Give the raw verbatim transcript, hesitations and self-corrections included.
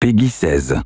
Peggy seize.